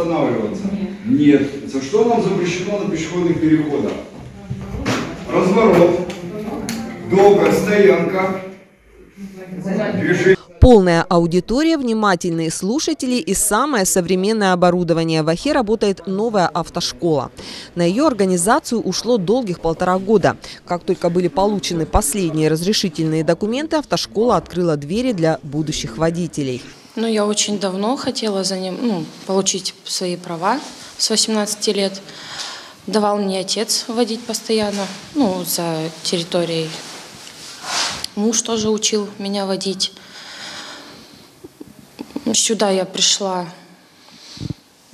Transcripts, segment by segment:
останавливаться? Нет. Нет. Что нам запрещено на пешеходных переходах? Разворот, долгая стоянка, движение. Полная аудитория, внимательные слушатели и самое современное оборудование. В Охе работает новая автошкола. На ее организацию ушло долгих 1,5 года. Как только были получены последние разрешительные документы, автошкола открыла двери для будущих водителей. Ну, я очень давно хотела получить свои права с 18 лет. Давал мне отец водить постоянно, за территорией. Муж тоже учил меня водить. Сюда я пришла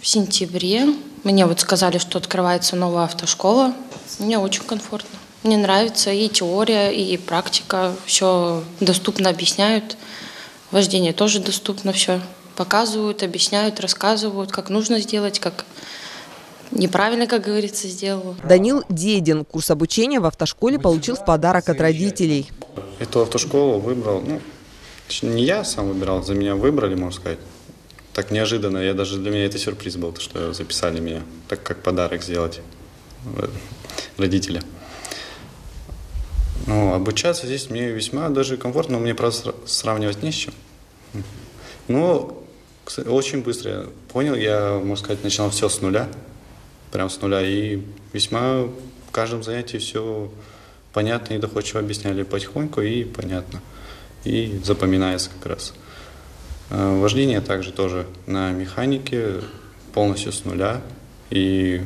в сентябре. Мне сказали, что открывается новая автошкола. Мне очень комфортно. Мне нравится и теория, и практика. Все доступно объясняют. Вождение тоже доступно все. Показывают, объясняют, рассказывают, как нужно сделать, как неправильно, как говорится, сделал. Данил Дедин курс обучения в автошколе получил в подарок от родителей. Эту автошколу выбрал... Не я сам выбирал, за меня выбрали, можно сказать. Так неожиданно, для меня это сюрприз был, что записали меня, так как подарок сделать родители. Обучаться здесь мне весьма даже комфортно, мне просто сравнивать не с чем. Очень быстро я понял, начинал все с нуля, прям с нуля. И весьма в каждом занятии все понятно и доходчиво объясняли потихоньку и понятно. И запоминается как раз. Вождение также тоже на механике, полностью с нуля. И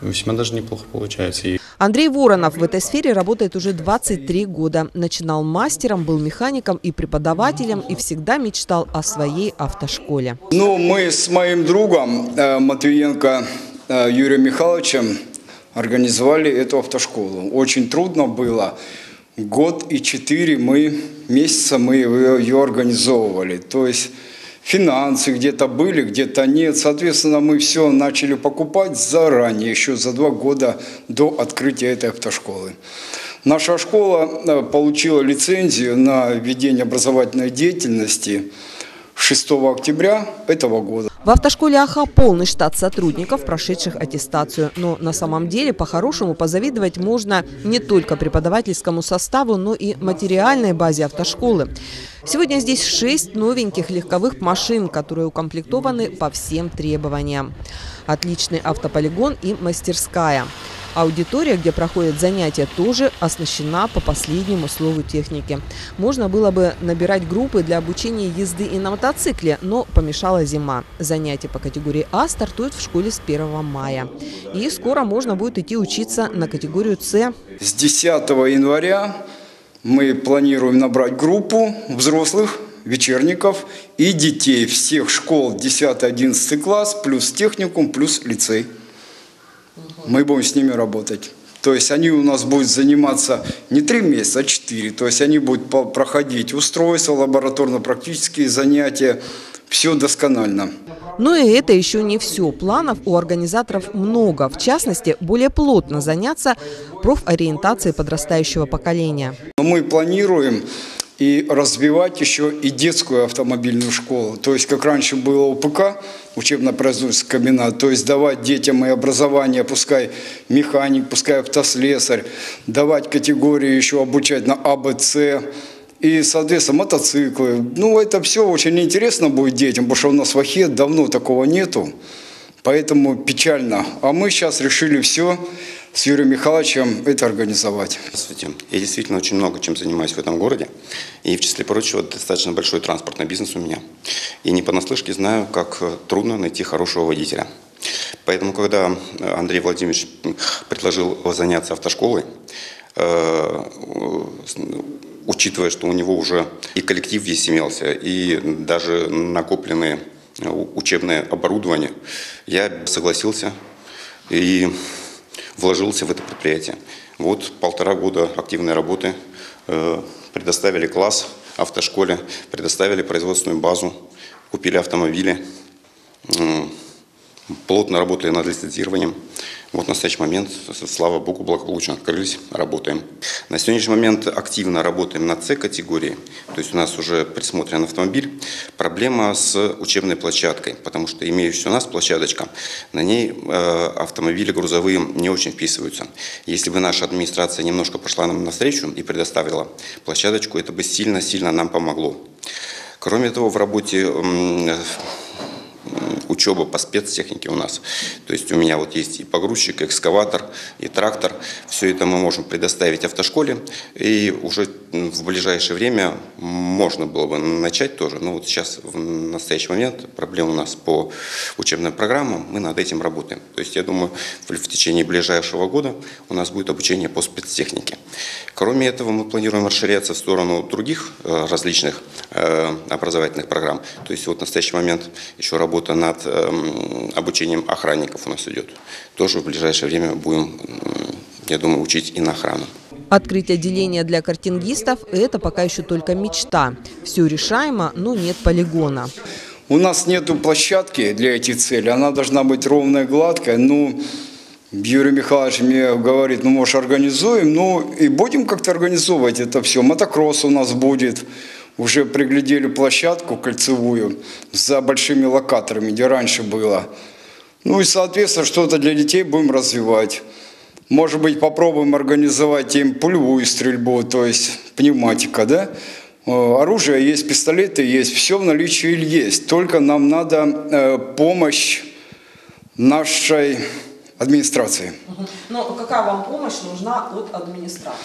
весьма даже неплохо получается. Андрей Воронов в этой сфере работает уже 23 года. Начинал мастером, был механиком и преподавателем и всегда мечтал о своей автошколе. Мы с моим другом Матвиенко Юрием Михайловичем организовали эту автошколу. Очень трудно было. Год и 4 месяца мы ее организовывали. То есть финансы где-то были, где-то нет. Соответственно, мы все начали покупать заранее, еще за 2 года до открытия этой автошколы. Наша школа получила лицензию на ведение образовательной деятельности 6 октября этого года. В автошколе Оха полный штат сотрудников, прошедших аттестацию. Но на самом деле, по-хорошему, позавидовать можно не только преподавательскому составу, но и материальной базе автошколы. Сегодня здесь 6 новеньких легковых машин, которые укомплектованы по всем требованиям. Отличный автополигон и мастерская. Аудитория, где проходят занятия, тоже оснащена по последнему слову техники. Можно было бы набирать группы для обучения езды и на мотоцикле, но помешала зима. Занятия по категории А стартуют в школе с 1 мая. И скоро можно будет идти учиться на категорию С. С 10 января мы планируем набрать группу взрослых, вечерников и детей всех школ 10-11 класс, плюс техникум, плюс лицей. Мы будем с ними работать. То есть они у нас будут заниматься не 3 месяца, а 4. То есть они будут проходить устройство, лабораторно-практические занятия. Все досконально. Но и это еще не все. Планов у организаторов много. В частности, более плотно заняться профориентацией подрастающего поколения. Мы планируем и развивать еще и детскую автомобильную школу. То есть, как раньше было УПК, учебно-производственный комбинат, то есть давать детям и образование, пускай механик, пускай автослесарь, давать категории еще обучать на АБЦ и, соответственно, мотоциклы. Это все очень интересно будет детям, потому что у нас в Охе давно такого нету, поэтому печально. А мы сейчас решили все с Юрием Михайловичем это организовать. Здравствуйте. Я действительно очень много чем занимаюсь в этом городе. И в числе прочего достаточно большой транспортный бизнес у меня. И не понаслышке знаю, как трудно найти хорошего водителя. Поэтому, когда Андрей Владимирович предложил заняться автошколой, учитывая, что у него уже и коллектив здесь имелся, и даже накопленные учебное оборудование, я согласился и вложился в это предприятие. 1,5 года активной работы, предоставили класс автошколе, предоставили производственную базу, купили автомобили, плотно работали над лицензированием. Вот в настоящий момент, слава богу, благополучно открылись, работаем. На сегодняшний момент активно работаем на С-категории, то есть у нас уже присмотрен автомобиль. Проблема с учебной площадкой, потому что имеющаяся у нас площадочка, на ней автомобили грузовые не очень вписываются. Если бы наша администрация немножко пошла нам навстречу и предоставила площадочку, это бы сильно-сильно нам помогло. Кроме того, в работе... учеба по спецтехнике у нас. То есть у меня вот есть и погрузчик, и экскаватор, и трактор. Все это мы можем предоставить автошколе. И уже в ближайшее время можно было бы начать тоже. Но вот сейчас, в настоящий момент, проблема у нас по учебным программам. Мы над этим работаем. То есть я думаю, в течение ближайшего года у нас будет обучение по спецтехнике. Кроме этого, мы планируем расширяться в сторону других различных образовательных программ. То есть вот в настоящий момент еще работа над обучением охранников у нас идет. Тоже в ближайшее время будем, я думаю, учить и на охрану. Открыть отделение для картингистов – это пока еще только мечта. Все решаемо, но нет полигона. У нас нет площадки для этих целей. Она должна быть ровная, гладкая. Ну, Юрий Михайлович мне говорит, ну, может, организуем. Ну, и будем как-то организовывать это все. Мотокросс у нас будет. Уже приглядели площадку кольцевую за большими локаторами, где раньше было. Ну и, соответственно, что-то для детей будем развивать. Может быть, попробуем организовать им пулевую стрельбу, то есть пневматика, да? Оружие есть, пистолеты есть, все в наличии есть. Только нам надо помощь нашей... администрации. Но какая вам помощь нужна от администрации?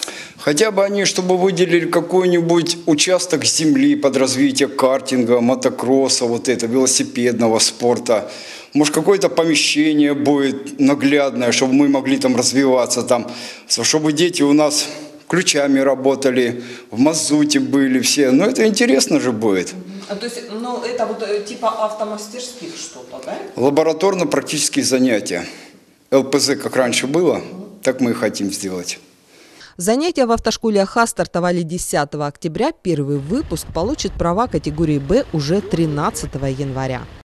Хотя бы они, чтобы выделили какой-нибудь участок земли под развитие картинга, мотокросса, вот это, велосипедного спорта. Может, какое-то помещение будет наглядное, чтобы мы могли там развиваться, там, чтобы дети у нас ключами работали, в мазуте были все. Но это интересно же будет. То есть, ну, это вот типа автомастерских что-то, да? Лабораторно-практические занятия. ЛПЗ, как раньше было, так мы и хотим сделать. Занятия в автошколе АХА стартовали 10 октября. Первый выпуск получит права категории «Б» уже 13 января.